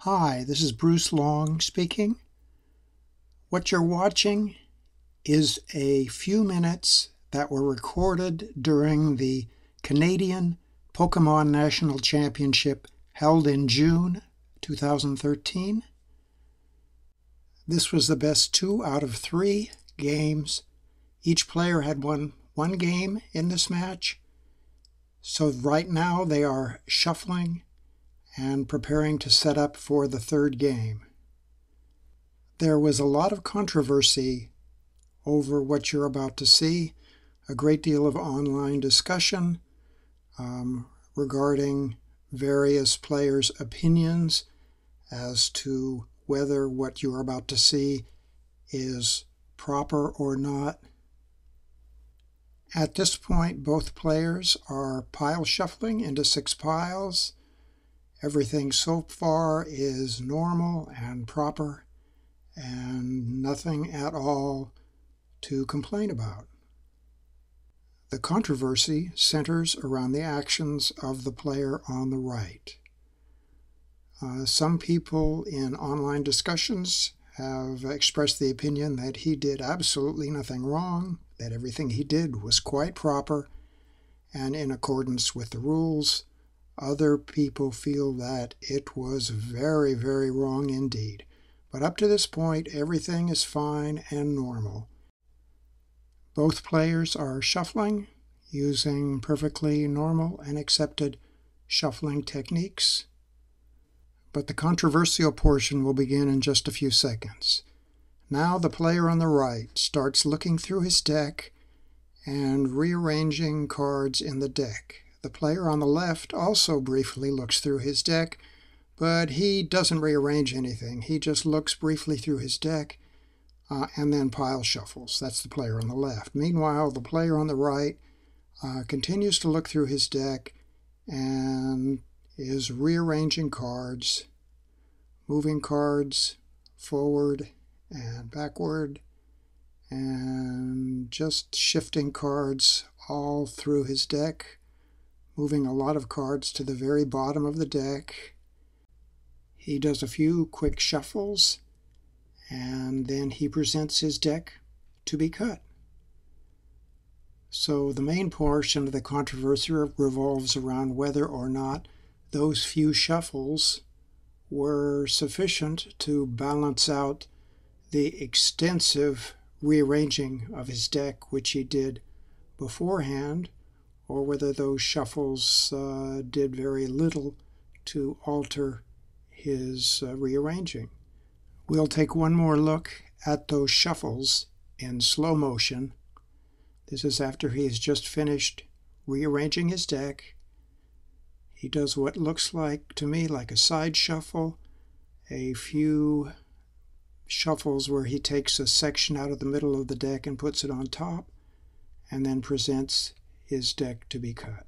Hi, this is Bruce Long speaking. What you're watching is a few minutes that were recorded during the Canadian Pokemon National Championship held in June 2013. This was the best 2 out of 3 games. Each player had won one game in this match. So right now they are shuffling and preparing to set up for the third game. There was a lot of controversy over what you're about to see, a great deal of online discussion regarding various players' opinions as to whether what you're about to see is proper or not. At this point, both players are pile shuffling into 6 piles. Everything so far is normal and proper, and nothing at all to complain about. The controversy centers around the actions of the player on the right. Some people in online discussions have expressed the opinion that he did absolutely nothing wrong, that everything he did was quite proper and in accordance with the rules. Other people feel that it was very, very wrong indeed. But up to this point, everything is fine and normal. Both players are shuffling using perfectly normal and accepted shuffling techniques. But the controversial portion will begin in just a few seconds. Now the player on the right starts looking through his deck and rearranging cards in the deck. The player on the left also briefly looks through his deck, but he doesn't rearrange anything. He just looks briefly through his deck and then pile shuffles. That's the player on the left. Meanwhile, the player on the right continues to look through his deck and is rearranging cards, moving cards forward and backward, and just shifting cards all through his deck, moving a lot of cards to the very bottom of the deck. He does a few quick shuffles, and then he presents his deck to be cut. So the main portion of the controversy revolves around whether or not those few shuffles were sufficient to balance out the extensive rearranging of his deck, which he did beforehand, or whether those shuffles did very little to alter his rearranging. We'll take one more look at those shuffles in slow motion. This is after he has just finished rearranging his deck. He does what looks like, to me, like a side shuffle, a few shuffles where he takes a section out of the middle of the deck and puts it on top, and then presents his deck to be cut.